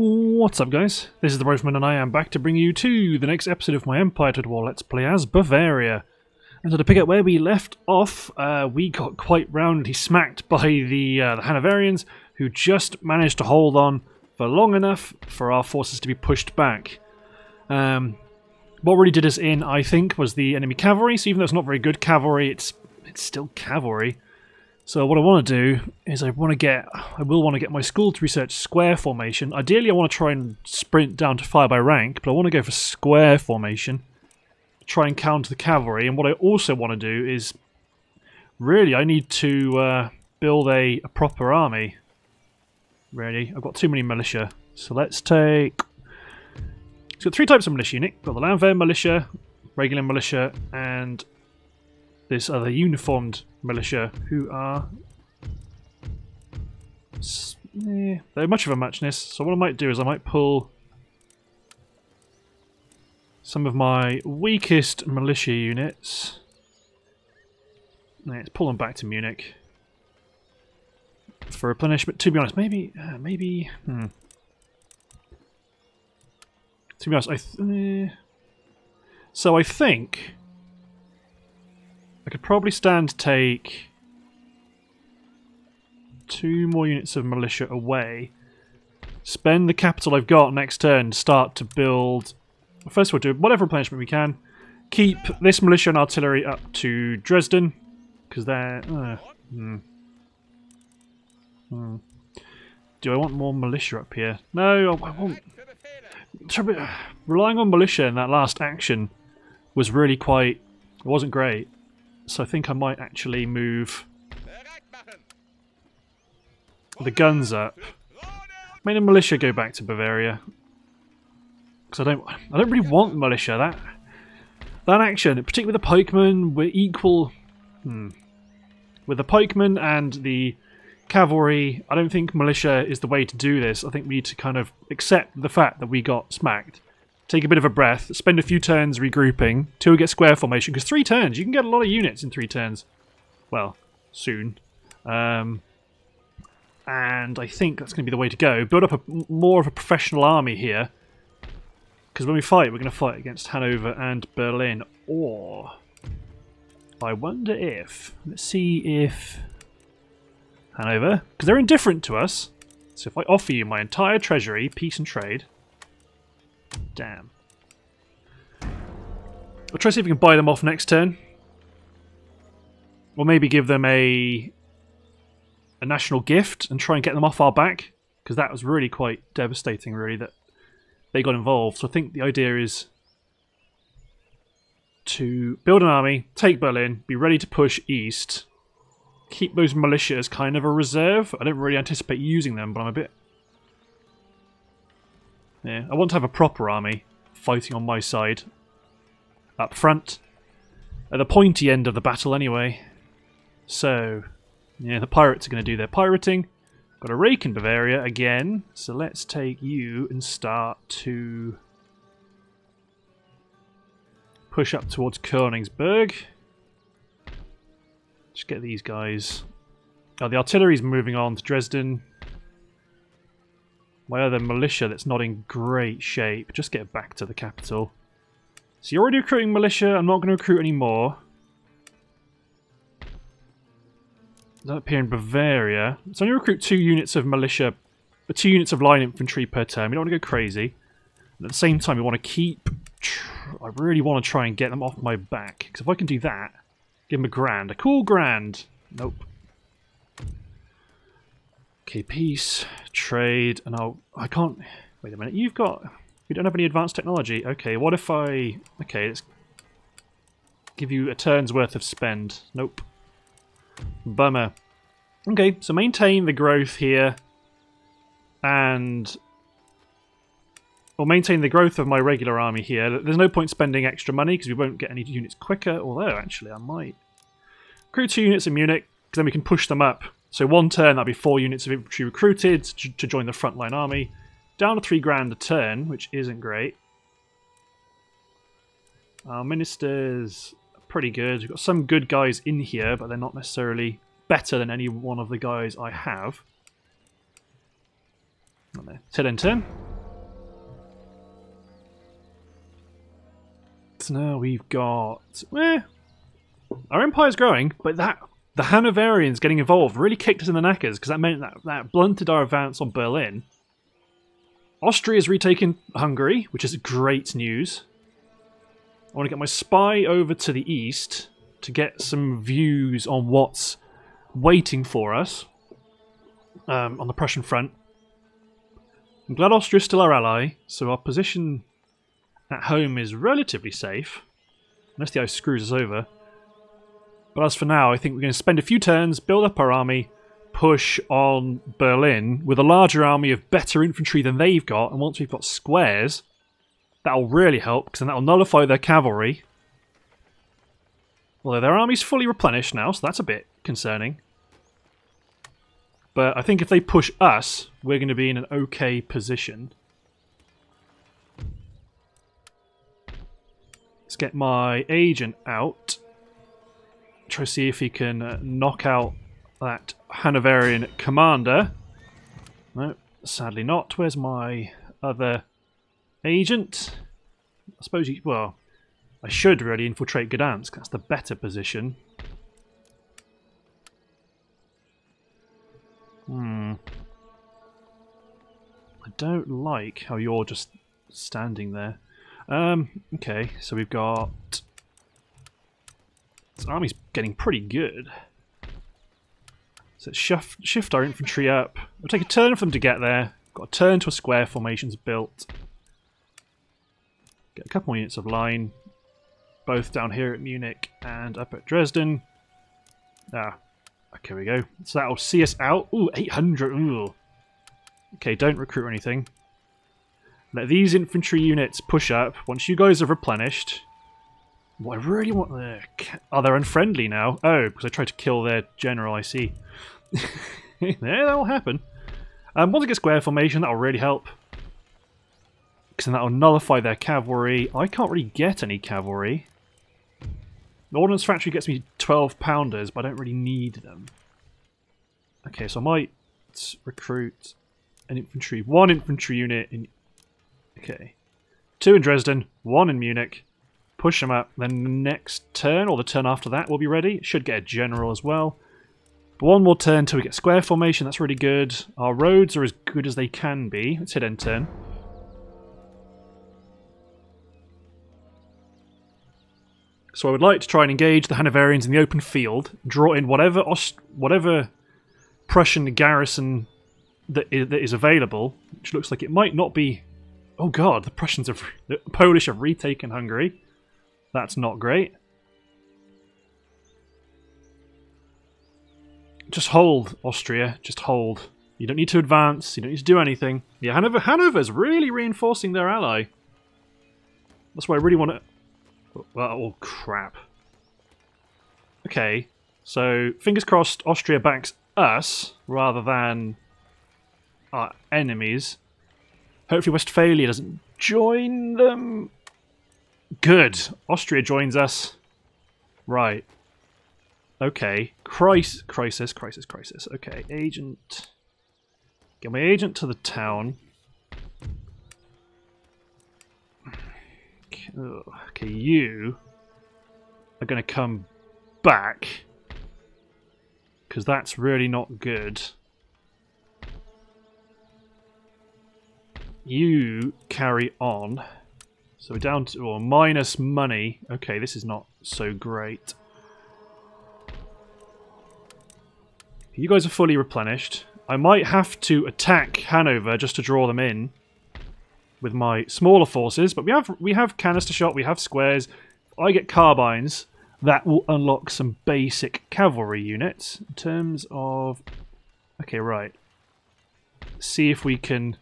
What's up, guys? This is the Roseman, and I am back to bring you to the next episode of my Empire Total War Let's Play as Bavaria. And so to pick up where we left off, we got quite roundly smacked by the Hanoverians, who just managed to hold on for long enough for our forces to be pushed back. What really did us in, I think, was the enemy cavalry. So even though it's not very good cavalry, it's still cavalry. So what I want to do is I will want to get my school to research square formation. Ideally I want to try and sprint down to fire by rank, but I want to go for square formation. Try and counter the cavalry, and what I also want to do is really I need to build a proper army. Really, I've got too many militia. So let's take... It's got three types of militia unit. We've got the Landwehr militia, regular militia, and this other uniformed militia, who are... they're much of a matchness, so what I might do is I might pull some of my weakest militia units. Let's pull them back to Munich for replenishment. To be honest, I think I could probably stand to take two more units of militia away, spend the capital I've got next turn, start to build... First we'll do whatever replenishment we can, keep this militia and artillery up to Dresden, because they're... Do I want more militia up here? No, I won't. Relying on militia in that last action was really quite... It wasn't great. So I think I might actually move the guns up. Make the militia go back to Bavaria, because I don't really want militia. That action, particularly with the pikemen, were equal. With the pikemen and the cavalry, I don't think militia is the way to do this. I think we need to kind of accept the fact that we got smacked. Take a bit of a breath, spend a few turns regrouping till we get square formation, because 3 turns, you can get a lot of units in 3 turns. Well, soon. And I think that's going to be the way to go. Build up more of a professional army here, because when we fight, we're going to fight against Hanover and Berlin. Or, I wonder if... Let's see if... Hanover, because they're indifferent to us. So if I offer you my entire treasury, peace and trade... Damn. I'll try to see if we can buy them off next turn. Or maybe give them a national gift and try and get them off our back. Because that was really quite devastating, really, that they got involved. So I think the idea is to build an army, take Berlin, be ready to push east. Keep those militia as kind of a reserve. I don't really anticipate using them, but I'm a bit... Yeah, I want to have a proper army fighting on my side up front at the pointy end of the battle anyway. So yeah, the pirates are going to do their pirating. Got a rake in Bavaria again, so let's take you and start to push up towards Königsberg. Just get these guys. Oh, the artillery's moving on to Dresden. My other militia that's not in great shape. Just get back to the capital. So you're already recruiting militia. I'm not going to recruit any more. Up here in Bavaria. So I'm going to recruit 2 units of militia. 2 units of line infantry per turn. We don't want to go crazy. And at the same time, we want to keep... I really want to try and get them off my back. Because if I can do that, give them a grand. A cool grand. Nope. Okay, peace, trade, and I can't... Wait a minute, you've got... You don't have any advanced technology. Okay, what if I... Okay, let's give you a turn's worth of spend. Nope. Bummer. Okay, so maintain the growth here, and... Or maintain the growth of my regular army here. There's no point spending extra money, because we won't get any units quicker. Although, actually, I might... Recruit 2 units in Munich, because then we can push them up. So 1 turn, that'd be 4 units of infantry recruited to join the frontline army. Down to 3 grand a turn, which isn't great. Our ministers are pretty good. We've got some good guys in here, but they're not necessarily better than any one of the guys I have. Till end turn. So now we've got... our empire's growing, but that the Hanoverians getting involved really kicked us in the knackers, because that meant that blunted our advance on Berlin. Austria's retaken Hungary, which is great news. I want to get my spy over to the east to get some views on what's waiting for us on the Prussian front. I'm glad Austria's still our ally, so our position at home is relatively safe, unless the ice screws us over. But as for now, I think we're going to spend a few turns, build up our army, push on Berlin with a larger army of better infantry than they've got. And once we've got squares, that'll really help, because then that'll nullify their cavalry. Although their army's fully replenished now, so that's a bit concerning. But I think if they push us, we're going to be in an okay position. Let's get my agent out. Try to see if he can knock out that Hanoverian commander. No, sadly not. Where's my other agent? I suppose he... well, I should really infiltrate Gdansk. That's the better position. I don't like how you're just standing there. Okay, so we've got... this army's getting pretty good. So let's shift our infantry up. We'll take a turn for them to get there. Got a turn to a square formation's built. Get a couple more units of line. Both down here at Munich and up at Dresden. Okay, we go. So that'll see us out. Ooh, 800. Ooh. Okay, don't recruit anything. Let these infantry units push up. Once you guys have replenished... what I really want... oh, they're unfriendly now. Oh, because I tried to kill their general, I see. Yeah, that'll happen. Once I get square formation, that'll really help. Because then that'll nullify their cavalry. I can't really get any cavalry. The Ordnance Factory gets me 12-pounders, but I don't really need them. Okay, so I might recruit an infantry... one infantry unit in... okay. 2 in Dresden, 1 in Munich. Push them up, then the next turn, or the turn after that, we'll be ready. Should get a general as well. But one more turn till we get square formation, that's really good. Our roads are as good as they can be. Let's hit end turn. So I would like to try and engage the Hanoverians in the open field, draw in whatever Prussian garrison that is available, which looks like it might not be... oh god, the Polish have retaken Hungary. That's not great. Just hold, Austria. Just hold. You don't need to advance. You don't need to do anything. Yeah, Hanover's really reinforcing their ally. That's why I really want to... oh, crap. Okay. So, fingers crossed, Austria backs us rather than our enemies. Hopefully Westphalia doesn't join them. Good. Austria joins us. Right. Okay. Crisis. Okay. Agent. Get my agent to the town. Okay, you are going to come back. Because that's really not good. You carry on. So we're down to minus money. Okay, this is not so great. You guys are fully replenished. I might have to attack Hanover just to draw them in with my smaller forces, but we have canister shot, we have squares. If I get carbines, that will unlock some basic cavalry units in terms of... okay, right. See if we can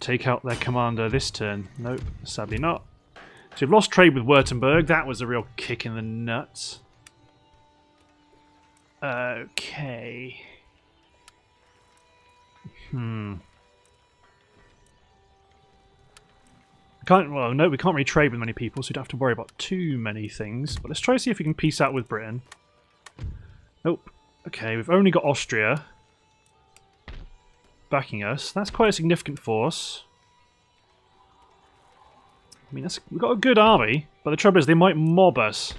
take out their commander this turn. Nope, sadly not. So we've lost trade with Württemberg. That was a real kick in the nuts. Okay. We can't really trade with many people, so we don't have to worry about too many things. But let's try to see if we can peace out with Britain. Nope. Okay, we've only got Austria backing us. That's quite a significant force. I mean, that's, we've got a good army, but the trouble is they might mob us.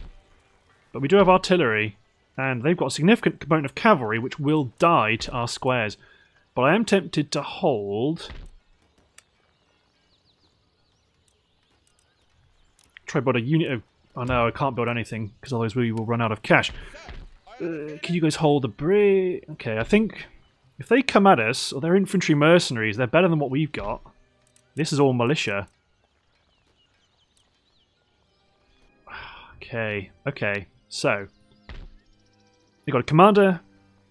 But we do have artillery, and they've got a significant component of cavalry which will die to our squares. But I am tempted to hold. Try to build a unit of... Oh no, I can't build anything, because otherwise we will run out of cash. Can you guys hold a bridge? Okay, I think if they come at us, or they're infantry mercenaries, they're better than what we've got. This is all militia. Okay, okay, so they've got a commander,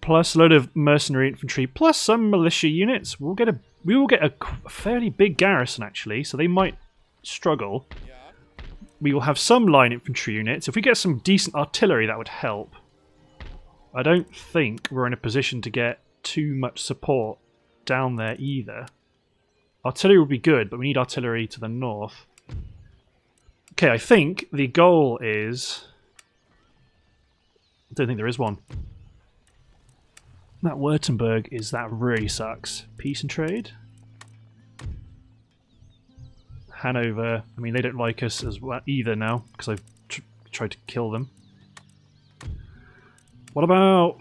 plus a load of mercenary infantry, plus some militia units. We'll get a, we will get a fairly big garrison, actually, so they might struggle. We will have some line infantry units. If we get some decent artillery, that would help. I don't think we're in a position to get too much support down there either. Artillery would be good, but we need artillery to the north. Okay, I think the goal is... I don't think there is one. That Württemberg is... that really sucks. Peace and trade. Hanover. I mean, they don't like us as well either now, because I've tried to kill them. What about...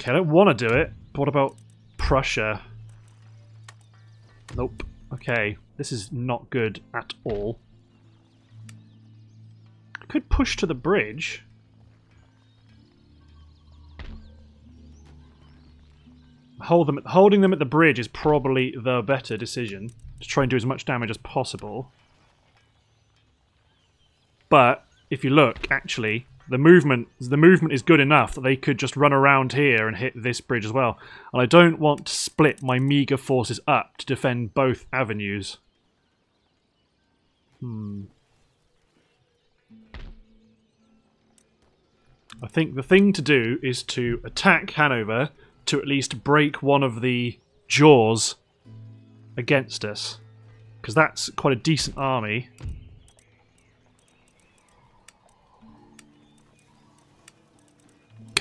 Okay, I don't want to do it, but what about Prussia? Nope. Okay, this is not good at all. I could push to the bridge. Holding them at the bridge is probably the better decision. To try and do as much damage as possible. But if you look, actually, the movement is good enough that they could just run around here and hit this bridge as well. And I don't want to split my meager forces up to defend both avenues. I think the thing to do is to attack Hanover to at least break one of the jaws against us, because that's quite a decent army.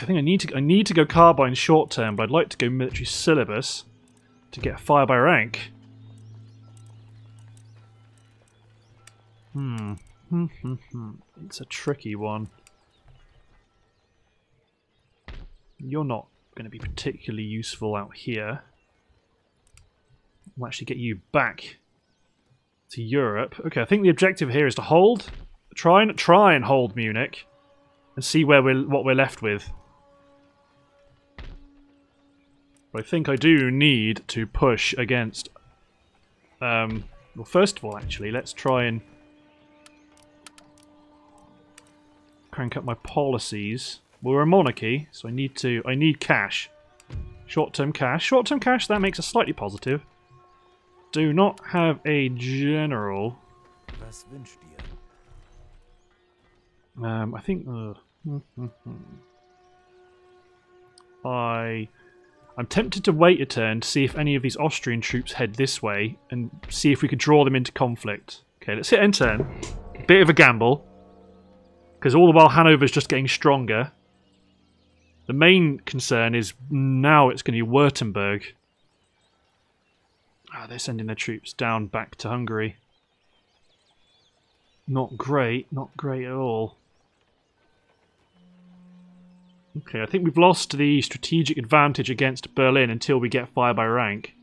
I think I need to go carbine short term, but I'd like to go military syllabus to get fire by rank. It's a tricky one. You're not going to be particularly useful out here. We'll actually get you back to Europe. Okay, I think the objective here is to hold, try and hold Munich, and see where what we're left with. But I think I do need to push against. Well, first of all, actually, let's try and crank up my policies. We're a monarchy, so I need cash, short-term cash. That makes us slightly positive. Do not have a general. I think I'm tempted to wait a turn to see if any of these Austrian troops head this way and see if we could draw them into conflict. Okay, let's hit end turn. Bit of a gamble, because all the while Hanover's just getting stronger. The main concern is now it's going to be Württemberg. Oh, they're sending their troops down back to Hungary. Not great at all. Okay, I think we've lost the strategic advantage against Berlin until we get fire by rank.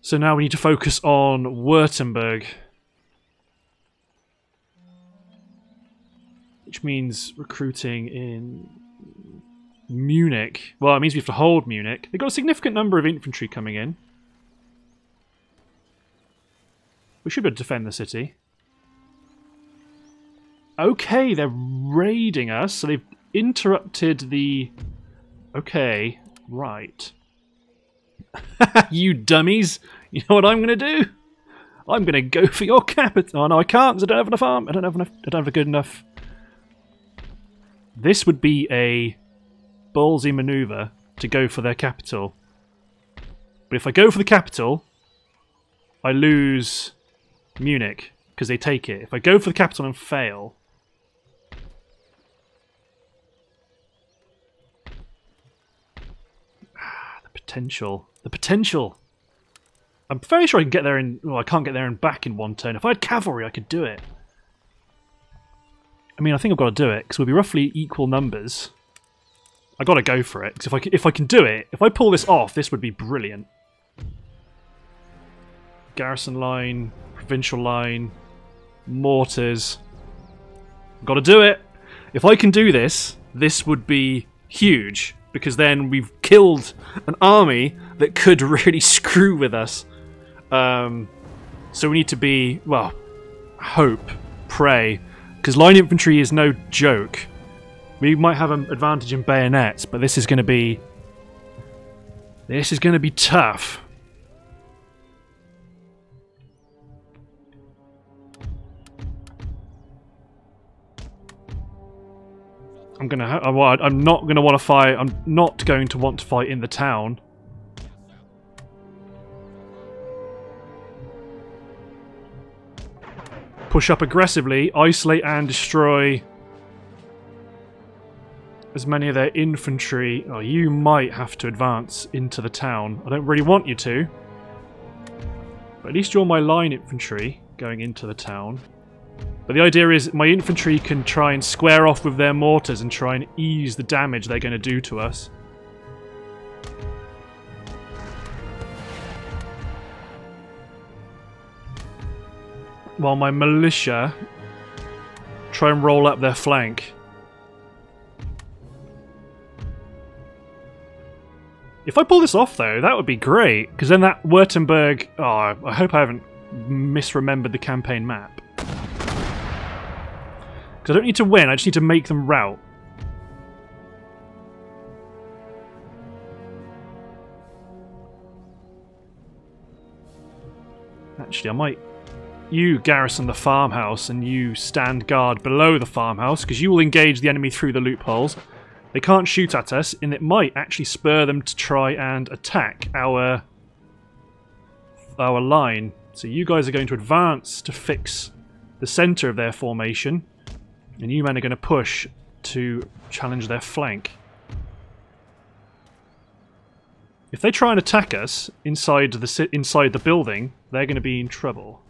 So now we need to focus on Württemberg. Which means recruiting in... Munich. Well, it means we have to hold Munich. They've got a significant number of infantry coming in. We should be able to defend the city. Okay, they're raiding us, so they've interrupted the... Okay, right. You dummies! You know what I'm going to do? I'm going to go for your capital. Oh no, I can't, because I don't have enough arm. I don't have a good enough... This would be a... ballsy maneuver to go for their capital. But if I go for the capital, I lose Munich, because they take it. If I go for the capital and fail... The potential. The potential! I'm very sure I can get there in... Well, I can't get there and back in one turn. If I had cavalry, I could do it. I mean, I think I've got to do it, because we'll be roughly equal numbers. I've got to go for it, because if I can do it, if I pull this off, this would be brilliant. Garrison line, provincial line, mortars. I've got to do it. If I can do this, this would be huge, because then we've killed an army that could really screw with us. So we need to be, well, hope, pray, because line infantry is no joke. We might have an advantage in bayonets, but this is going to be... This is going to be tough. I'm not going to want to fight. I'm not going to want to fight in the town. Push up aggressively, isolate and destroy as many of their infantry. Oh, you might have to advance into the town. I don't really want you to. But at least you're my line infantry going into the town. But the idea is my infantry can try and square off with their mortars and try and ease the damage they're going to do to us. While my militia try and roll up their flank. If I pull this off, though, that would be great. Because then that Württemberg... Oh, I hope I haven't misremembered the campaign map. I don't need to win, I just need to make them rout. Actually, I might... You garrison the farmhouse and you stand guard below the farmhouse, because you will engage the enemy through the loopholes. They can't shoot at us, and it might actually spur them to try and attack our line. So you guys are going to advance to fix the centre of their formation. And you men are going to push to challenge their flank. If they try and attack us inside the building, they're going to be in trouble.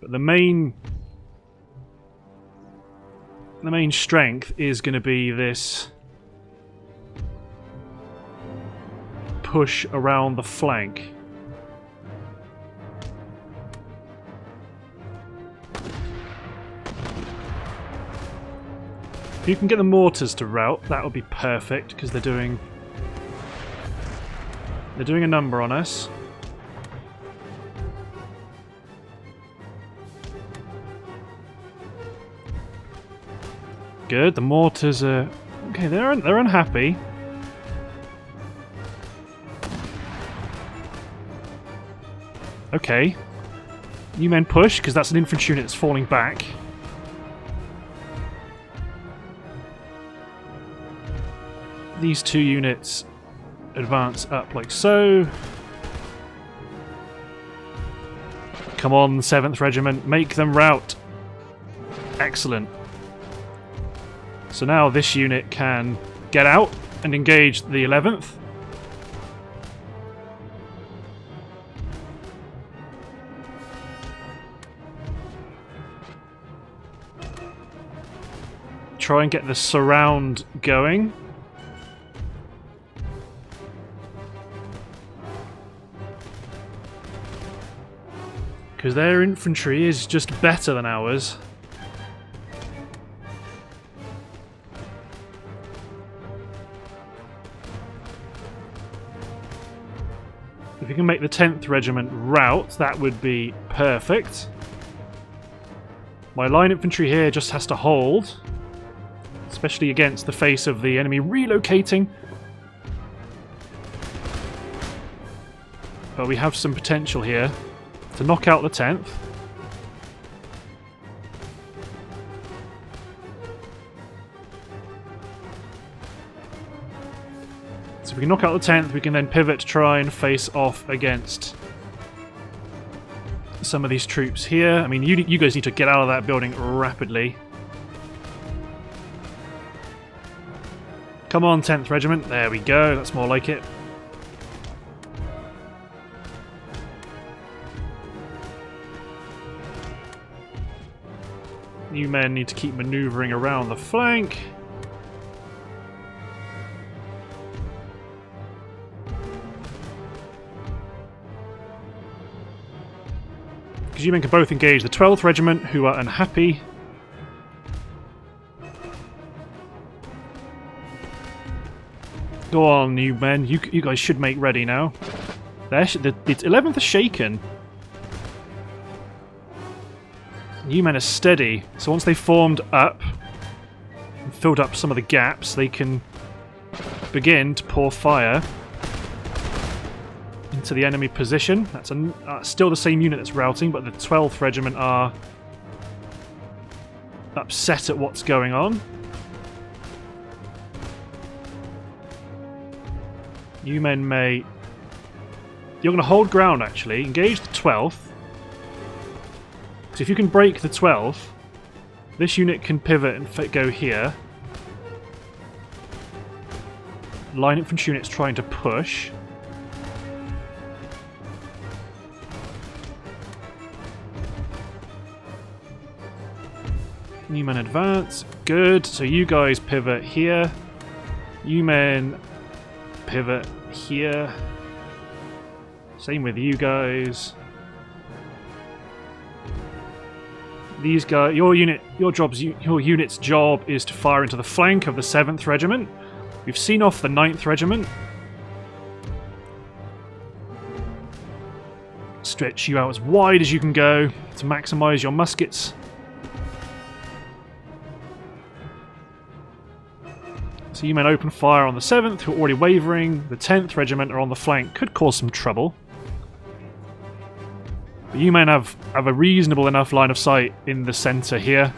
But the main strength is going to be this push around the flank. If you can get the mortars to rout, that would be perfect, because they're doing a number on us. Good, the mortars are okay. They're unhappy. Okay, you men push, because that's an infantry unit that's falling back. These two units advance up like so. Come on, 7th Regiment, make them rout. Excellent. So now this unit can get out and engage the 11th. Try and get the surround going. Because their infantry is just better than ours. If you can make the 10th Regiment rout, that would be perfect. My line infantry here just has to hold. Especially against the face of the enemy relocating. But we have some potential here to knock out the 10th. So if we can knock out the 10th, we can then pivot to try and face off against some of these troops here. I mean, you guys need to get out of that building rapidly. Come on, 10th Regiment. There we go. That's more like it. You men need to keep manoeuvring around the flank. Because you men can both engage the 12th Regiment, who are unhappy. Go on, you men. You guys should make ready now. The 11th is shaken. You men are steady. So once they've formed up and filled up some of the gaps, they can begin to pour fire into the enemy position. That's still the same unit that's routing, but the 12th Regiment are upset at what's going on. You men may... You're going to hold ground, actually. Engage the 12th. So if you can break the 12th, this unit can pivot and go here. Line infantry units trying to push. You men advance. Good. So you guys pivot here. You men pivot here. Same with you guys. These guys, your unit's job is to fire into the flank of the 7th Regiment. We've seen off the 9th Regiment. Stretch you out as wide as you can go to maximise your muskets. So you men open fire on the 7th, who are already wavering. The 10th Regiment are on the flank, could cause some trouble. But you men have a reasonable enough line of sight in the centre here.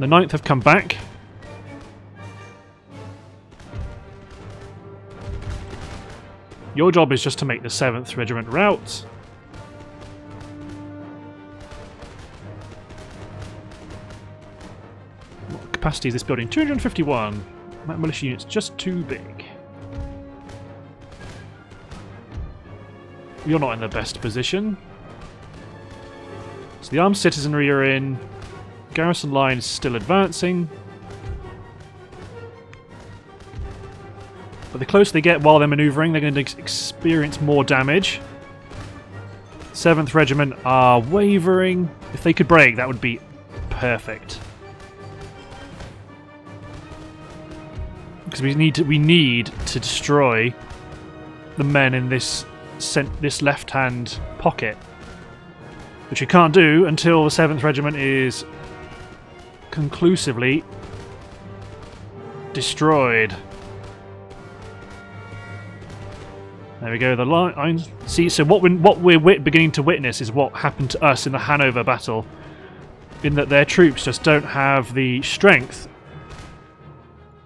The 9th have come back. Your job is just to make the 7th Regiment rout. What capacity is this building? 251. That militia unit's just too big. You're not in the best position. So the armed citizenry are in. Garrison line is still advancing. But the closer they get while they're manoeuvring, they're going to experience more damage. 7th Regiment are wavering. If they could break, that would be perfect. Because we need to destroy the men in this left-hand pocket, which you can't do until the 7th Regiment is conclusively destroyed. There we go. The line. See, so what we're beginning to witness is what happened to us in the Hanover battle, in that their troops just don't have the strength.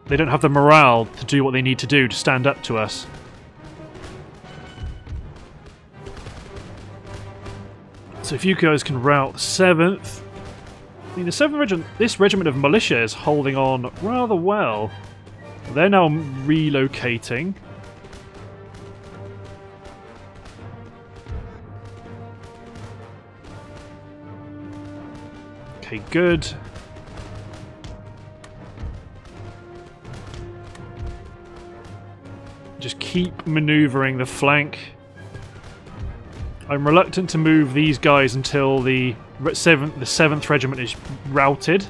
They don't have the morale to do what they need to do to stand up to us. So if you guys can rout the 7th... I mean, the 7th Regiment... This regiment of militia is holding on rather well. They're now relocating. Okay, good. Just keep manoeuvring the flank. I'm reluctant to move these guys until the 7th Regiment is routed.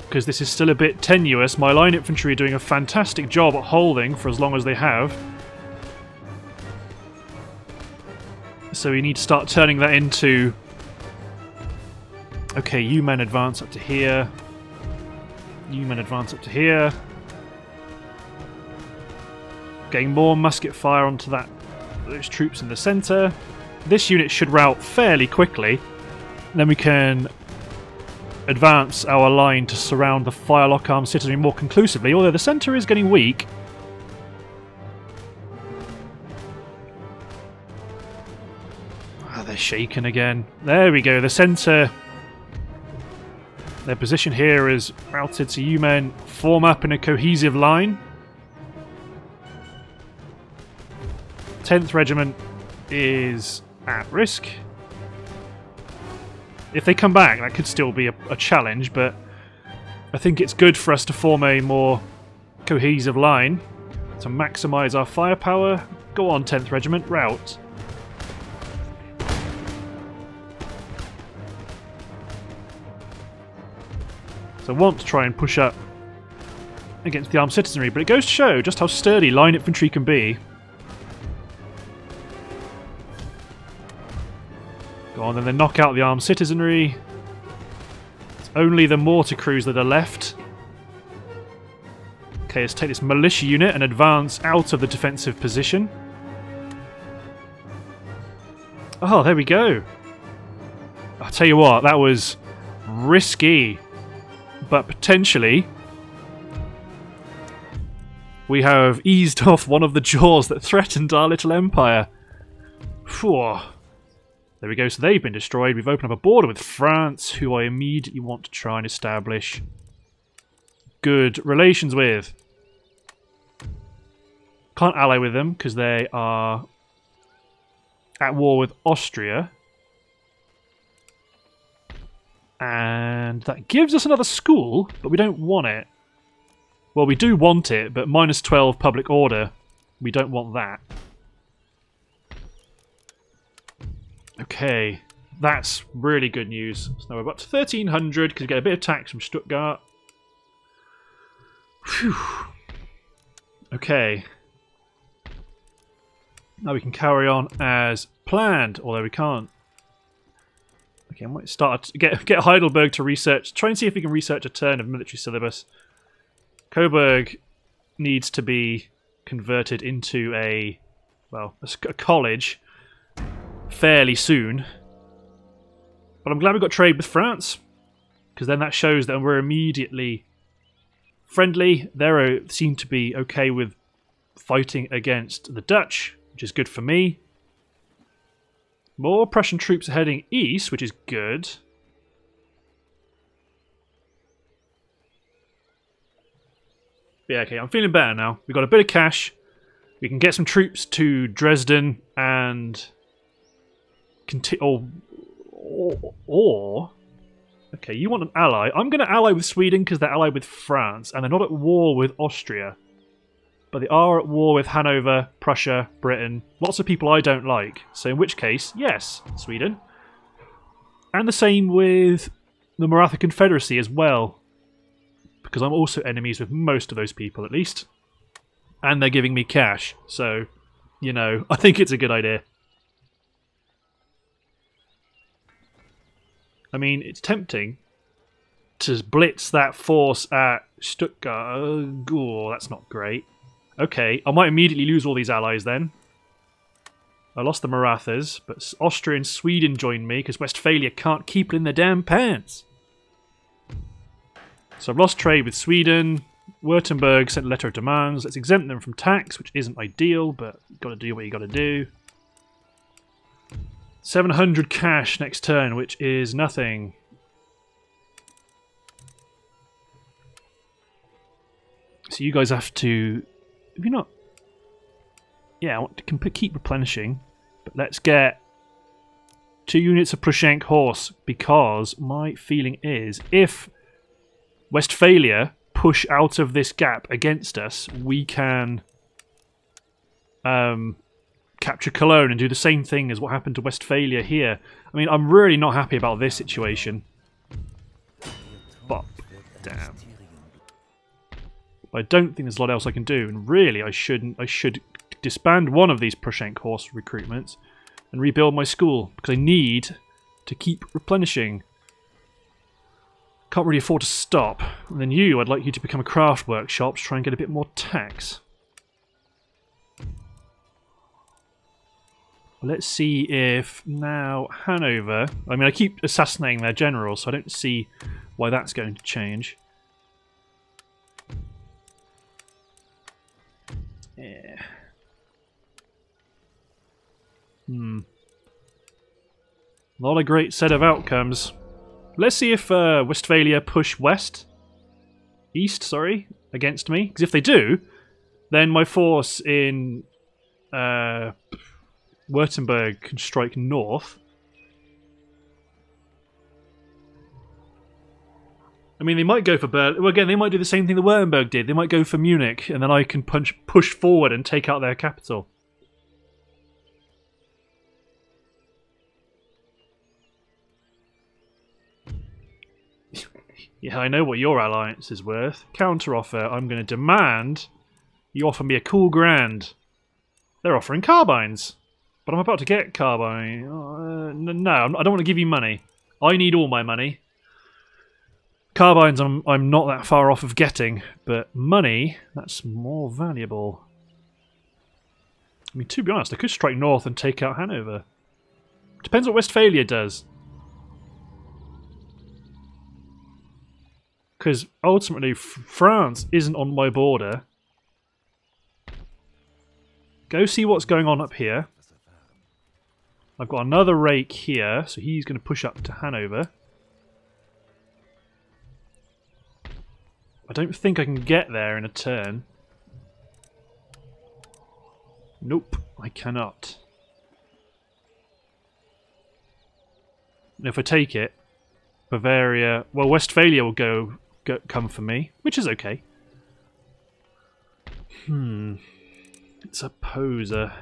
Because this is still a bit tenuous. My line infantry are doing a fantastic job at holding for as long as they have. So we need to start turning that into... Okay, you men advance up to here. You men advance up to here. Getting more musket fire onto those troops in the centre. This unit should rout fairly quickly. Then we can advance our line to surround the firelock armed citizenry more conclusively, although the centre is getting weak. Ah, they're shaken again. There we go, the centre Their position here is routed, so you men form up in a cohesive line. 10th Regiment is at risk. If they come back, that could still be a challenge, but I think it's good for us to form a more cohesive line to maximise our firepower. Go on, 10th Regiment, rout. So I want to try and push up against the armed citizenry, but it goes to show just how sturdy line infantry can be. Go on, then they knock out the armed citizenry. It's only the mortar crews that are left. Okay, let's take this militia unit and advance out of the defensive position. Oh, there we go. I'll tell you what, that was risky. But potentially, we have eased off one of the jaws that threatened our little empire. Phew. There we go, so they've been destroyed. We've opened up a border with France, who I immediately want to try and establish good relations with. Can't ally with them, because they are at war with Austria. And that gives us another school, but we don't want it. Well, we do want it, but minus 12 public order. We don't want that. Okay, that's really good news. So now we're up to 1,300, because we get a bit of tax from Stuttgart. Whew. Okay. Now we can carry on as planned, although we can't. Okay, I might start to get Heidelberg to research. Try and see if we can research a turn of military syllabus. Coburg needs to be converted into a college fairly soon. But I'm glad we got trade with France, because then that shows that we're immediately friendly. They seem to be okay with fighting against the Dutch, which is good for me. More Prussian troops are heading east, which is good. Yeah, okay, I'm feeling better now. We've got a bit of cash. We can get some troops to Dresden and okay, you want an ally. I'm going to ally with Sweden because they're allied with France, and they're not at war with Austria. But they are at war with Hanover, Prussia, Britain. Lots of people I don't like. So in which case, yes, Sweden. And the same with the Maratha Confederacy as well. Because I'm also enemies with most of those people, at least. And they're giving me cash. So, you know, I think it's a good idea. I mean, it's tempting to blitz that force at Stuttgart. Oh, that's not great. Okay, I might immediately lose all these allies then. I lost the Marathas, but Austria and Sweden joined me because Westphalia can't keep it in their damn pants. So I've lost trade with Sweden. Württemberg sent a letter of demands. Let's exempt them from tax, which isn't ideal, but you've got to do what you got to do. 700 cash next turn, which is nothing. So you guys have to... If you're not... Yeah, I want to keep replenishing. But let's get 2 units of Prussian horse, because my feeling is if Westphalia push out of this gap against us, we can capture Cologne and do the same thing as what happened to Westphalia here. I mean, I'm really not happy about this situation. But, damn. I don't think there's a lot else I can do, and really I shouldn't. I should disband one of these Prussian horse recruitments and rebuild my school, because I need to keep replenishing. Can't really afford to stop. And then I'd like you to become a craft workshop to try and get a bit more tax. Let's see if now Hanover... I mean, I keep assassinating their general, so I don't see why that's going to change. Yeah. Not a great set of outcomes. Let's see if Westphalia push east, against me. Because if they do, then my force in Württemberg can strike north. I mean, they might go for Berlin. Well, again, they might do the same thing the Württemberg did. They might go for Munich, and then I can push forward and take out their capital. Yeah, I know what your alliance is worth. Counteroffer. I'm going to demand you offer me a cool grand. They're offering carbines. But I'm about to get carbine. No, I don't want to give you money. I need all my money. Carbines I'm not that far off of getting, but money, that's more valuable. I mean, to be honest, I could strike north and take out Hanover. Depends what Westphalia does. Because ultimately, France isn't on my border. Go see what's going on up here. I've got another rake here, so he's going to push up to Hanover. I don't think I can get there in a turn. Nope, I cannot. And if I take it, Bavaria... Well, Westphalia will come for me, which is okay. It's a poser.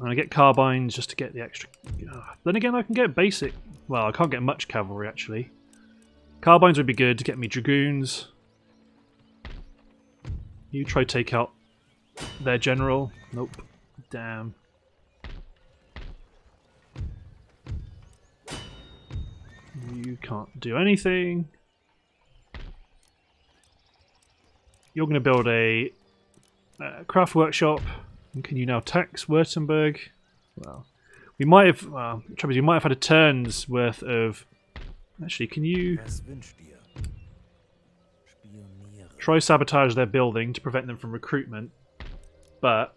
And I get carbines just to get the extra... Then again, I can get basic... Well, I can't get much cavalry, actually. Carbines would be good to get me dragoons. You try to take out their general. Nope. Damn. You can't do anything. You're going to build a craft workshop. And can you now tax Württemberg? Well, we might have... trouble is, we might have had a turn's worth of... Actually, can you try sabotage their building to prevent them from recruitment? But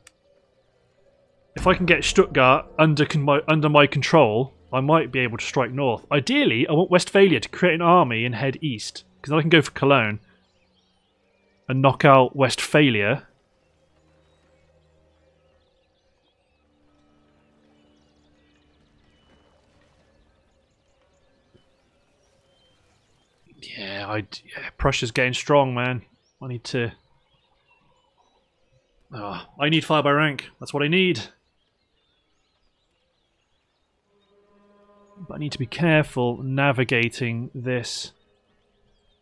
if I can get Stuttgart under my control, I might be able to strike north. Ideally, I want Westphalia to create an army and head east, because then I can go for Cologne and knock out Westphalia. Yeah, Prussia's getting strong, man. I need to... Oh, I need fire by rank. That's what I need. But I need to be careful navigating this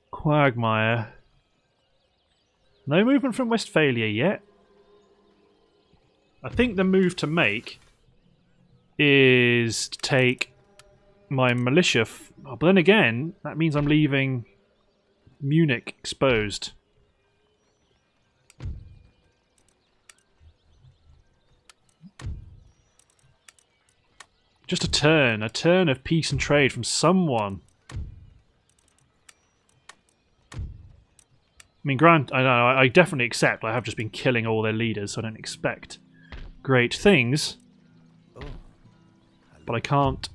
quagmire. No movement from Westphalia yet. I think the move to make is to take my militia, but then again, that means I'm leaving Munich exposed. Just a turn of peace and trade from someone. I mean, granted, I definitely accept I have just been killing all their leaders, so I don't expect great things. But I can't.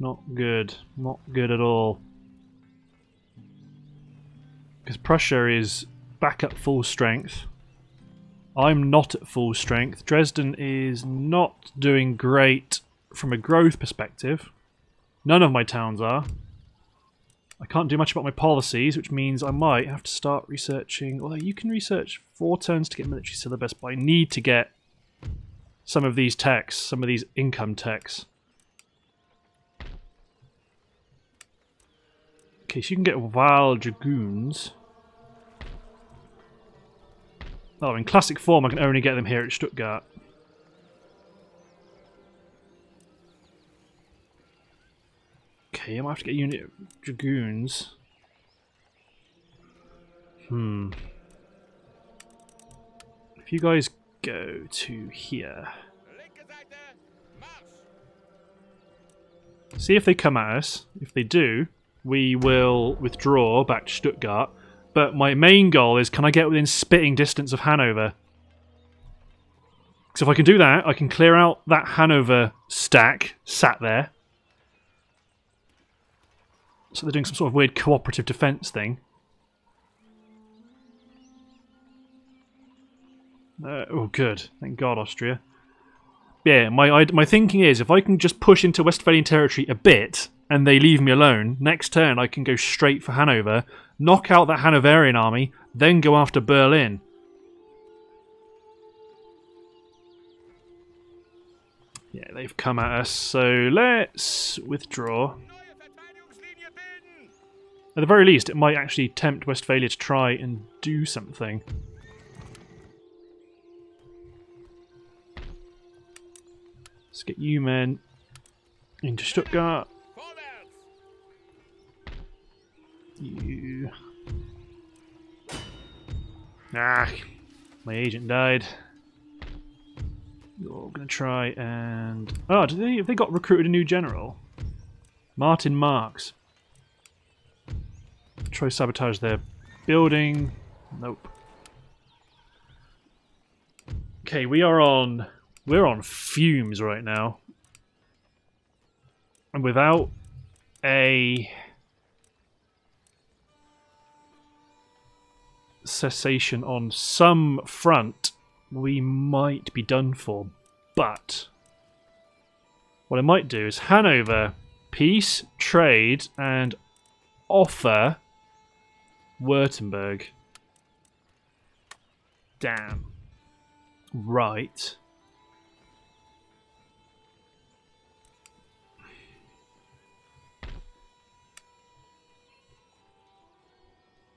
Not good. Not good at all. Because Prussia is back at full strength. I'm not at full strength. Dresden is not doing great from a growth perspective. None of my towns are. I can't do much about my policies, which means I might have to start researching... Although you can research 4 turns to get military syllabus, but I need to get some of these techs, some of these income techs. Okay, so you can get Wild Dragoons. Oh, in classic form I can only get them here at Stuttgart. Okay, I might have to get unit Dragoons. If you guys go to here... See if they come at us. If they do... We will withdraw back to Stuttgart, But my main goal is, can I get within spitting distance of Hanover? Because if I can do that, I can clear out that Hanover stack sat there. So they're doing some sort of weird cooperative defence thing. Oh, good. Thank God, Austria. Yeah, my thinking is, if I can just push into Westphalian territory a bit, and they leave me alone, next turn I can go straight for Hanover, knock out that Hanoverian army, then go after Berlin. Yeah, they've come at us, so let's withdraw. At the very least, it might actually tempt Westphalia to try and do something. Let's get you men into Stuttgart. You. Ah, my agent died. You're going to try and... Oh, have they got recruited a new general? Martin Marks. Try sabotage their building. Nope. Okay, we are on... We're on fumes right now. And without a... cessation on some front, we might be done for. But what I might do is Hanover, peace, trade, and offer Württemberg. Damn. Right.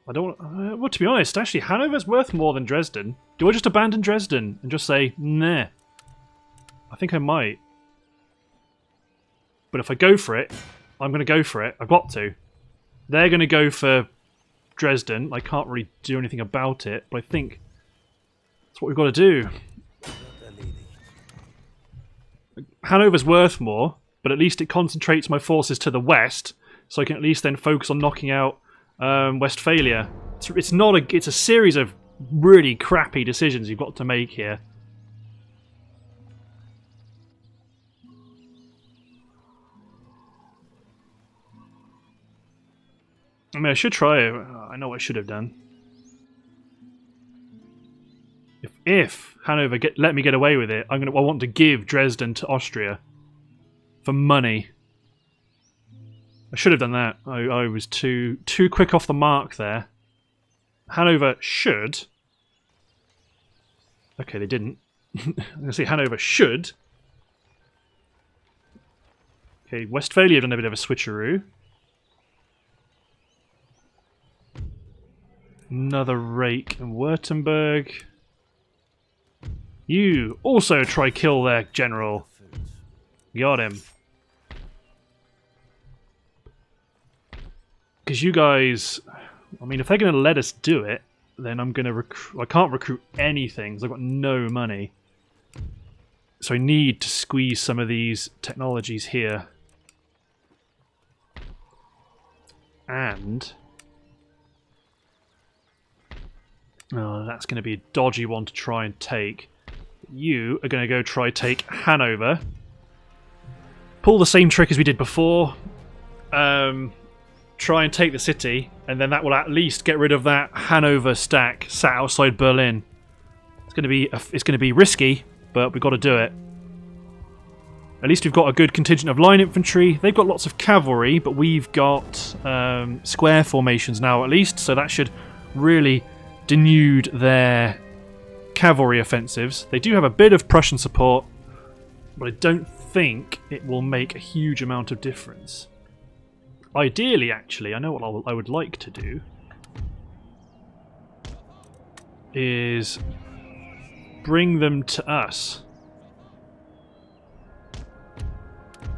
I don't want... well, to be honest, actually, Hanover's worth more than Dresden. Do I just abandon Dresden and just say, nah? I think I might. But if I go for it, I'm going to go for it. I've got to. They're going to go for Dresden. I can't really do anything about it, but I think that's what we've got to do. Hanover's worth more, but at least it concentrates my forces to the west, so I can at least then focus on knocking out Westphalia. It's a series of really crappy decisions you've got to make here. I mean, I should try it. I know what I should have done. If Hanover let me get away with it, I want to give Dresden to Austria for money. I should have done that. I was too quick off the mark there. Hanover should. Okay, they didn't. I'm going to say Hanover should. Okay, Westphalia have done a bit of a switcheroo. Another rake in Württemberg. You also try kill their general. Got him. Because you guys, I mean, if they're going to let us do it, then I'm going to recruit... I can't recruit anything because I've got no money. So I need to squeeze some of these technologies here. And... oh, that's going to be a dodgy one to try and take. You are going to go try take Hanover. Pull the same trick as we did before. Try and take the city, and then that will at least get rid of that Hanover stack sat outside Berlin. It's going to be risky, but we've got to do it. At least we've got a good contingent of line infantry. They've got lots of cavalry, but we've got square formations now at least, so that should really denude their cavalry offensives. They do have a bit of Prussian support, but I don't think it will make a huge amount of difference. Ideally, actually, I know what I would like to do is bring them to us.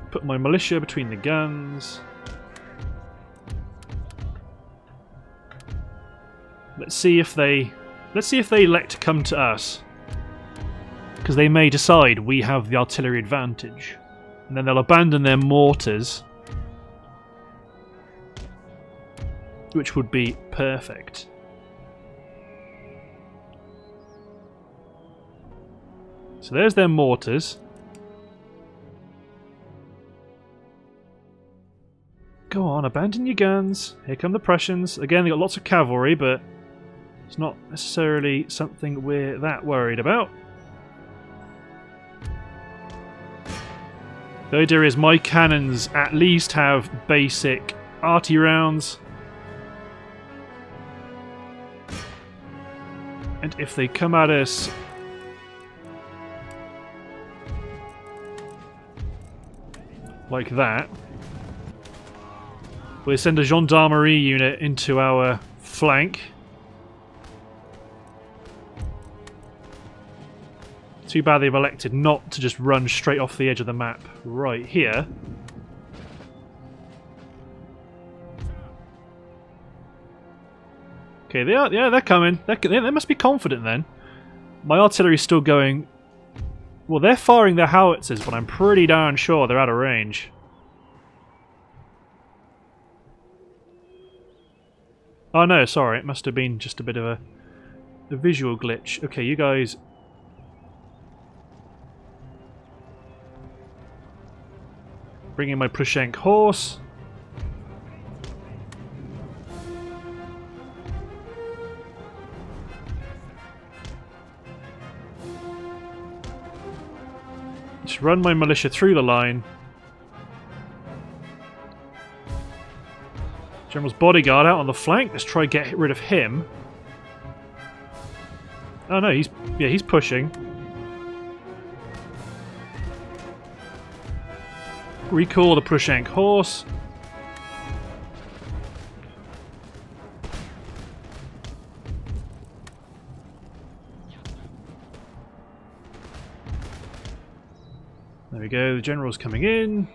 Put my militia between the guns. Let's see if they elect to come to us, because they may decide we have the artillery advantage, and then they'll abandon their mortars, which would be perfect. So there's their mortars. Go on, abandon your guns. Here come the Prussians. Again, they've got lots of cavalry, but it's not necessarily something we're that worried about. The idea is my cannons at least have basic arty rounds. And if they come at us... like that... we'll send a gendarmerie unit into our flank. Too bad they've elected not to just run straight off the edge of the map right here. Okay, they are. Yeah, they're coming. They must be confident then. My artillery's still going. Well, they're firing their howitzers, but I'm pretty darn sure they're out of range. Oh no, sorry. It must have been just a bit of a visual glitch. Okay, you guys... bringing my Prushenk horse. Just run my militia through the line. General's bodyguard out on the flank. Let's try get rid of him. Oh no, he's pushing. Recall the Prushenk horse. There we go, the general's coming in.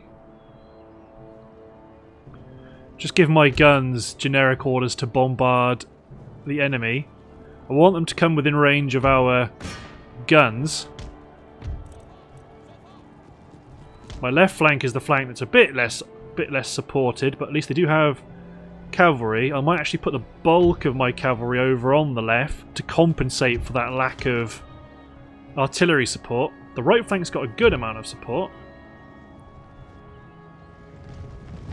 Just give my guns generic orders to bombard the enemy. I want them to come within range of our guns. My left flank is the flank that's a bit less supported, but at least they do have cavalry. I might actually put the bulk of my cavalry over on the left to compensate for that lack of artillery support. The right flank's got a good amount of support.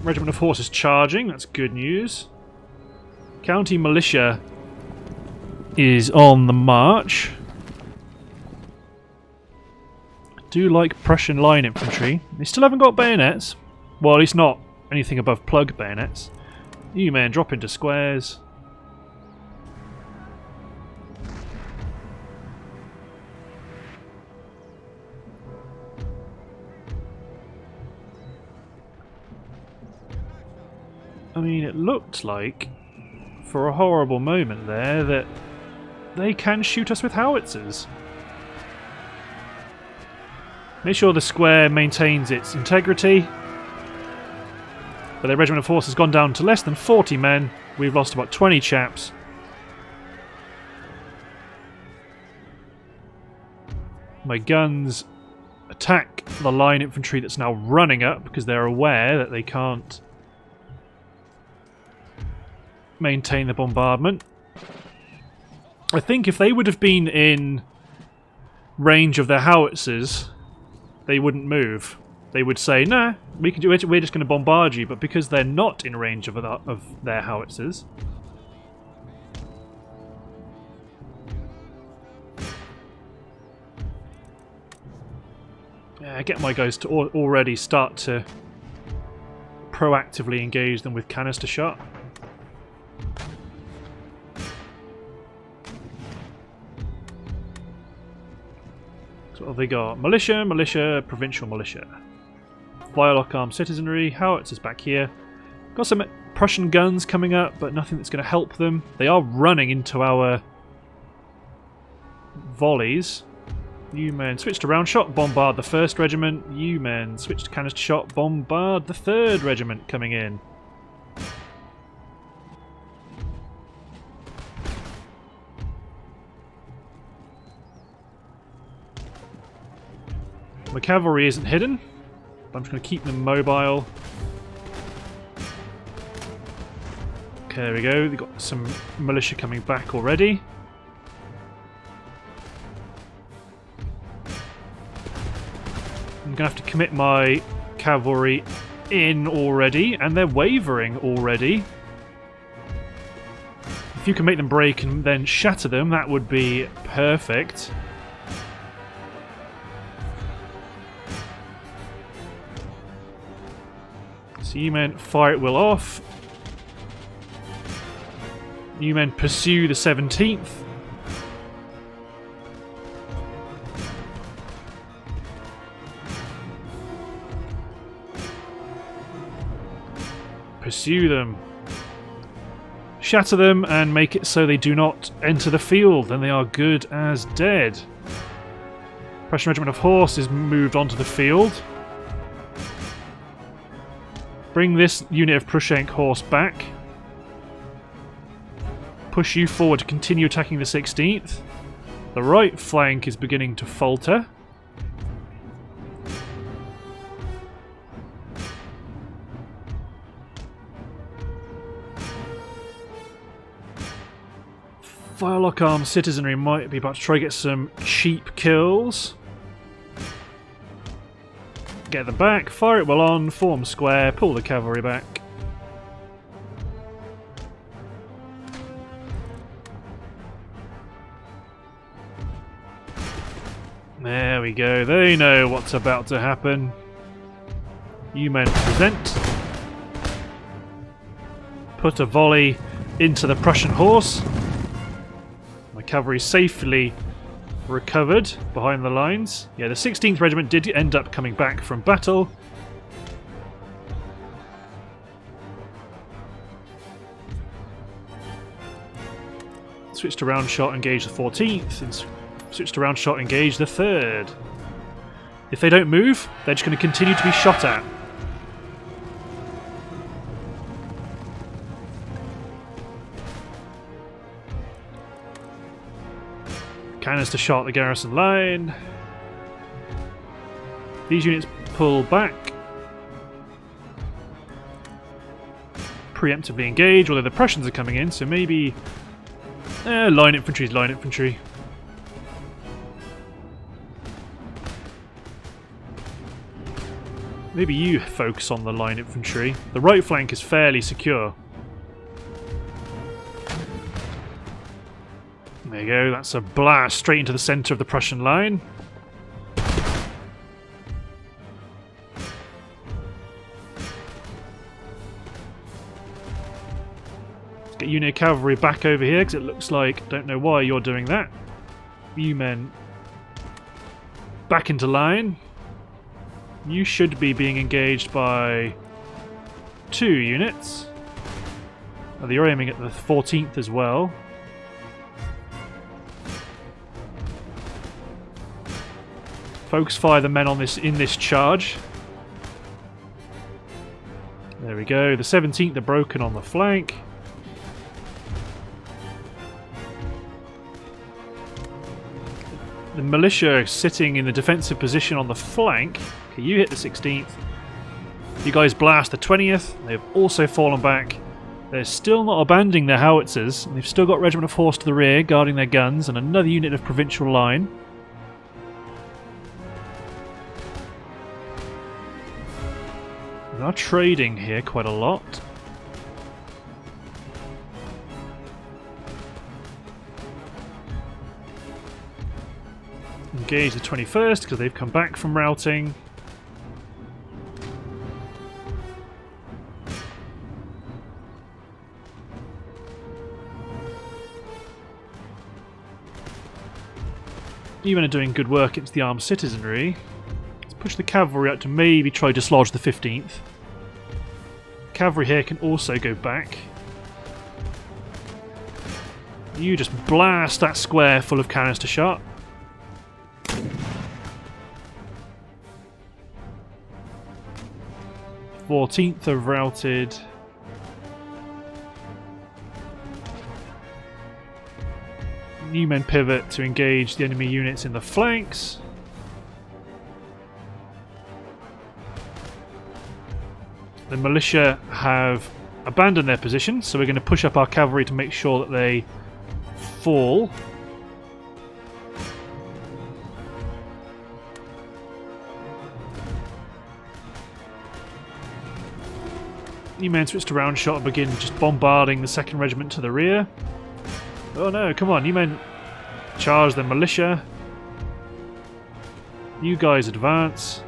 Regiment of horses charging, that's good news. County militia is on the march. Do like Prussian line infantry. They still haven't got bayonets. Well, at least not anything above plug bayonets. You man, drop into squares. I mean, it looked like, for a horrible moment there, that they can shoot us with howitzers. Make sure the square maintains its integrity. But their regiment of horse has gone down to less than 40 men. We've lost about 20 chaps. My guns attack the line infantry that's now running up because they're aware that they can't maintain the bombardment. I think if they would have been in range of their howitzers, they wouldn't move. They would say, "Nah, we can do it. We're just going to bombard you." But because they're not in range of their howitzers, yeah, get my guys to already start to proactively engage them with canister shot. Well, they got militia, provincial militia, firelock armed citizenry, howitzers back here. Got some Prussian guns coming up, but nothing that's going to help them. They are running into our volleys. You men switch to round shot, bombard the first regiment. You men switch to canister shot, bombard the third regiment coming in. My cavalry isn't hidden, but I'm just going to keep them mobile. Okay, there we go. They've got some militia coming back already. I'm going to have to commit my cavalry in already, and they're wavering already. If you can make them break and then shatter them, that would be perfect. So you men fire at will off. You men pursue the 17th. Pursue them. Shatter them and make it so they do not enter the field, then they are good as dead. Prussian regiment of horse is moved onto the field. Bring this unit of Prussian horse back. Push you forward to continue attacking the 16th. The right flank is beginning to falter. Firelock armed citizenry might be about to try to get some cheap kills. Get them back, fire it well on, form square, pull the cavalry back. There we go, they know what's about to happen. You men present. Put a volley into the Prussian horse. Cavalry safely recovered behind the lines. Yeah, the 16th Regiment did end up coming back from battle. Switched to round shot, engage the 14th, and switched to round shot, engage the 3rd. If they don't move, they're just going to continue to be shot at. Cannons to shot the garrison line. These units pull back. Preemptively engage, although the Prussians are coming in, so maybe line infantry is line infantry. Maybe you focus on the line infantry. The right flank is fairly secure. There you go, that's a blast straight into the centre of the Prussian line. Let's get unit cavalry back over here, because it looks like, don't know why you're doing that. You men back into line. You should be being engaged by 2 units. Oh, you're aiming at the 14th as well. Focus fire the men on this in this charge. There we go. The 17th are broken on the flank. The militia are sitting in the defensive position on the flank. Okay, you hit the 16th. You guys blast the 20th. They've also fallen back. They're still not abandoning their howitzers. They've still got regiment of horse to the rear guarding their guns and another unit of provincial line. They are trading here quite a lot. Engage the 21st because they've come back from routing. Even are doing good work against the armed citizenry. Push the cavalry up to maybe try to dislodge the 15th. Cavalry here can also go back. You just blast that square full of canister shot. The 14th are routed. New men pivot to engage the enemy units in the flanks. The militia have abandoned their position, so we're going to push up our cavalry to make sure that they fall. New men switch to round shot and begin just bombarding the 2nd Regiment to the rear. Oh no, come on, new men charge their militia. You guys advance.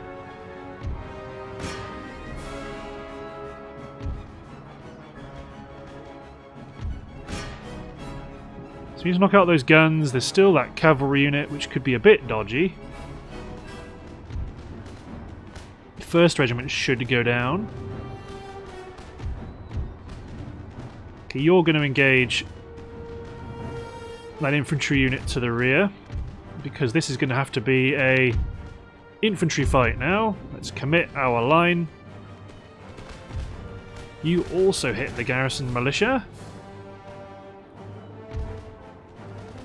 So you just knock out those guns. There's still that cavalry unit, which could be a bit dodgy. The 1st Regiment should go down. Okay, you're going to engage that infantry unit to the rear, because this is going to have to be a infantry fight now. Let's commit our line. You also hit the garrison militia.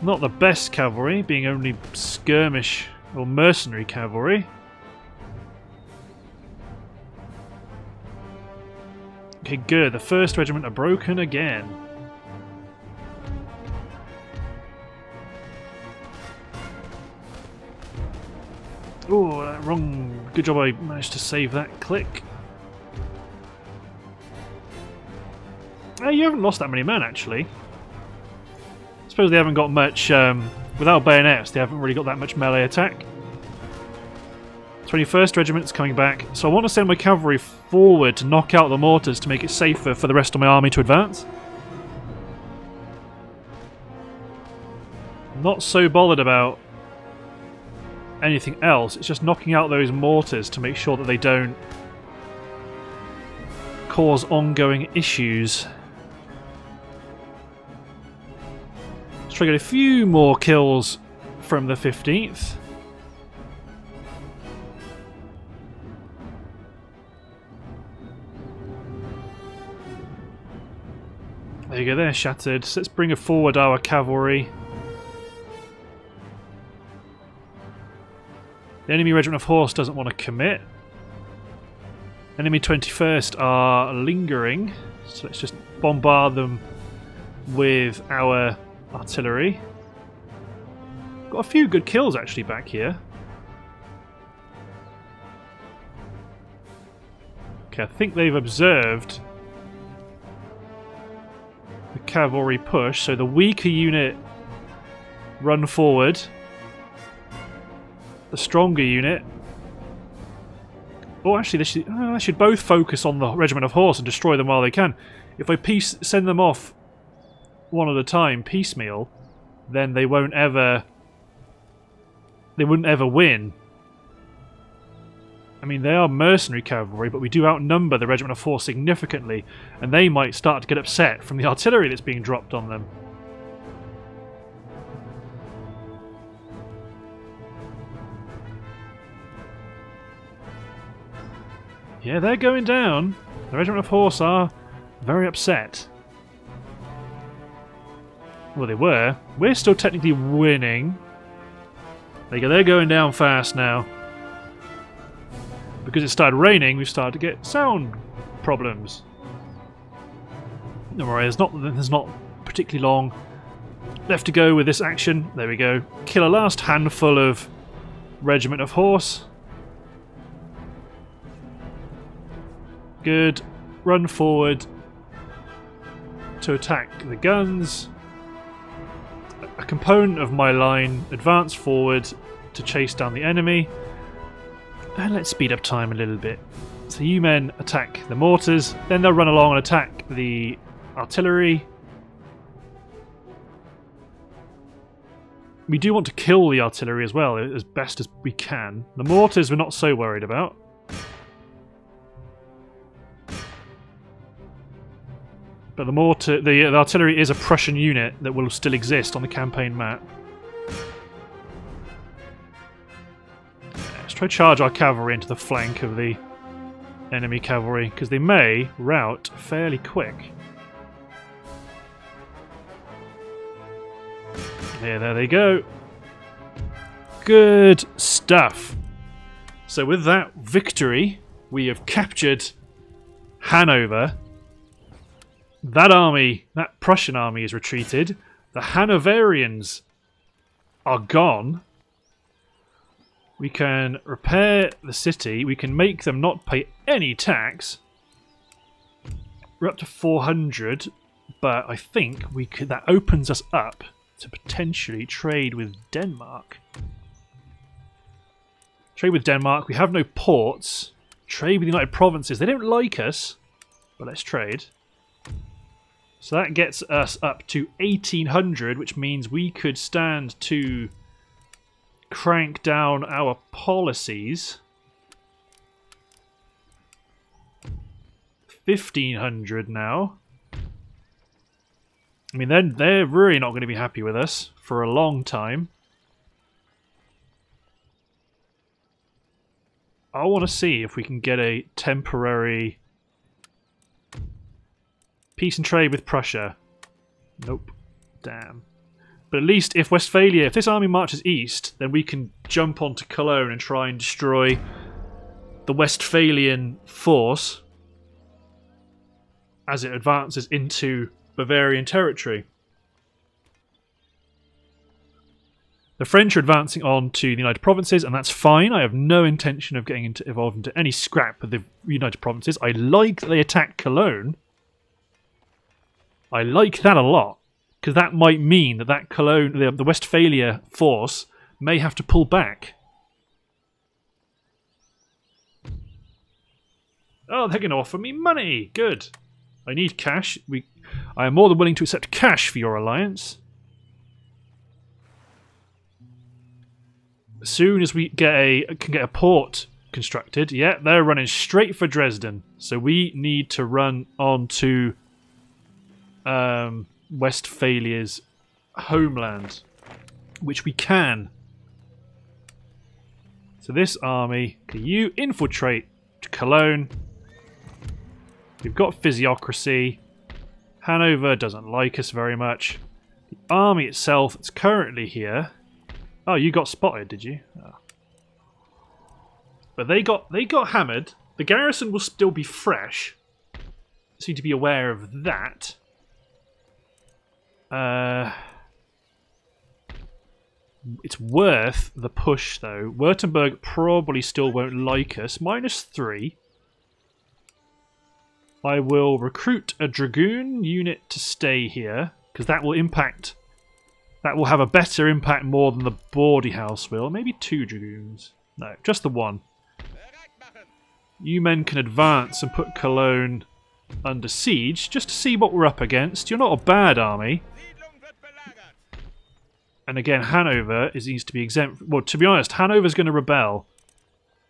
Not the best cavalry, being only skirmish or mercenary cavalry. Okay, good. The 1st Regiment are broken again. Oh, wrong. Good job I managed to save that click. Oh, you haven't lost that many men, actually. I suppose they haven't got much... without bayonets, they haven't really got that much melee attack. 21st Regiment's coming back. So I want to send my cavalry forward to knock out the mortars to make it safer for the rest of my army to advance. Not so bothered about anything else, it's just knocking out those mortars to make sure that they don't cause ongoing issues. Let's try to get a few more kills from the 15th. There you go, they're shattered. So let's bring forward our cavalry. The enemy regiment of horse doesn't want to commit. Enemy 21st are lingering, so let's just bombard them with our artillery. Got a few good kills actually back here. Okay, I think they've observed the cavalry push, so the weaker unit run forward. The stronger unit. Oh, actually, they should both focus on the regiment of horse and destroy them while they can. If I send them off one at a time, piecemeal, then they won't ever... They wouldn't ever win. I mean, they are mercenary cavalry, but we do outnumber the regiment of horse significantly, and they might start to get upset from the artillery that's being dropped on them. Yeah, they're going down. The regiment of horse are very upset. Well, they were. We're still technically winning. There you go, they're going down fast now. Because it started raining, we've started to get sound problems. Don't worry, there's not particularly long left to go with this action. There we go. Kill a last handful of regiment of horse. Good. Run forward to attack the guns. A component of my line advance forward to chase down the enemy. And let's speed up time a little bit. So you men attack the mortars, then they'll run along and attack the artillery. We do want to kill the artillery as well, as best as we can. The mortars we're not so worried about. But the artillery is a Prussian unit that will still exist on the campaign map. Let's try to charge our cavalry into the flank of the enemy cavalry, because they may rout fairly quick. Yeah, there they go. Good stuff. So with that victory, we have captured Hanover. That army, that Prussian army, is retreated. The Hanoverians are gone. We can repair the city. We can make them not pay any tax. We're up to 400, but I think we could, that opens us up to potentially trade with Denmark. Trade with Denmark. We have no ports. Trade with the United Provinces. They don't like us, but let's trade. So that gets us up to 1800, which means we could stand to crank down our policies. 1500 now. I mean, they're really not going to be happy with us for a long time. I want to see if we can get a temporary peace and trade with Prussia. Nope. Damn. But at least if Westphalia, if this army marches east, then we can jump onto Cologne and try and destroy the Westphalian force as it advances into Bavarian territory. The French are advancing on to the United Provinces, and that's fine. I have no intention of getting involved into any scrap with the United Provinces. I like that they attack Cologne. I like that a lot, because that might mean that, Cologne, the Westphalia force may have to pull back. Oh, they're going to offer me money. Good. I need cash. I am more than willing to accept cash for your alliance. As soon as we get can get a port constructed, yeah, they're running straight for Dresden. So we need to run on to Westphalia's homeland, which we can. So this army, can you infiltrate to Cologne? We've got physiocracy. Hanover doesn't like us very much. The army itself that's currently here. Oh, you got spotted, did you? Oh. But they got hammered. The garrison will still be fresh. So you need to be aware of that. It's worth the push, though. Württemberg probably still won't like us. -3. I will recruit a dragoon unit to stay here, because that will impact... That will have a better impact more than the bawdy house will. Maybe 2 dragoons. No, just the one. You men can advance and put Cologne under siege just to see what we're up against. You're not a bad army. And again, Hanover needs to be exempt. Well, to be honest, Hanover's going to rebel.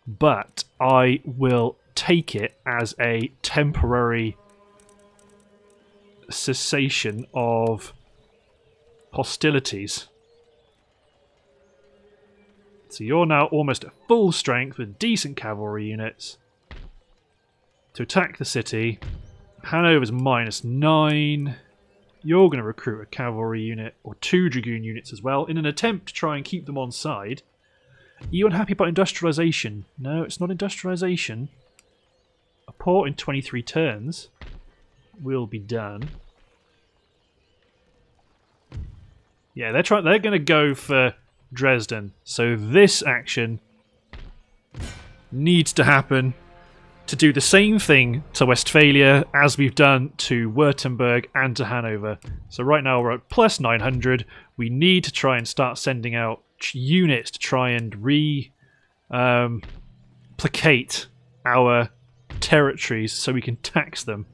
But I will take it as a temporary cessation of... hostilities. So you're now almost at full strength with decent cavalry units to attack the city. Hanover's -9. You're going to recruit a cavalry unit or 2 dragoon units as well in an attempt to try and keep them on side. Are you unhappy about industrialization? No, it's not industrialization. A port in 23 turns will be done. Yeah, they're going to go for Dresden. So this action needs to happen to do the same thing to Westphalia as we've done to Württemberg and to Hanover. So right now we're at +900. We need to try and start sending out units to try and placate our territories so we can tax them.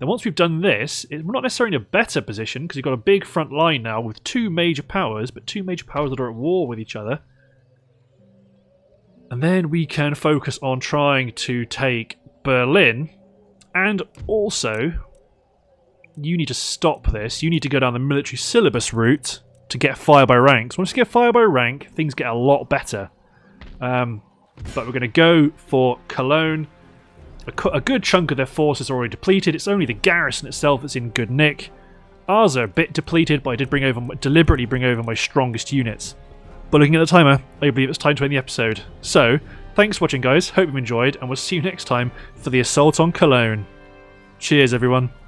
And once we've done this, we're not necessarily in a better position because you've got a big front line now with 2 major powers, but 2 major powers that are at war with each other. And then we can focus on trying to take Berlin. And also, you need to stop this. You need to go down the military syllabus route to get fire by ranks. Once you get fire by rank, things get a lot better. But we're going to go for Cologne. A good chunk of their force is already depleted. It's only the garrison itself that's in good nick. Ours are a bit depleted, but I did deliberately bring over my strongest units. But looking at the timer, I believe it's time to end the episode. So, thanks for watching, guys. Hope you've enjoyed, and we'll see you next time for the assault on Cologne. Cheers, everyone.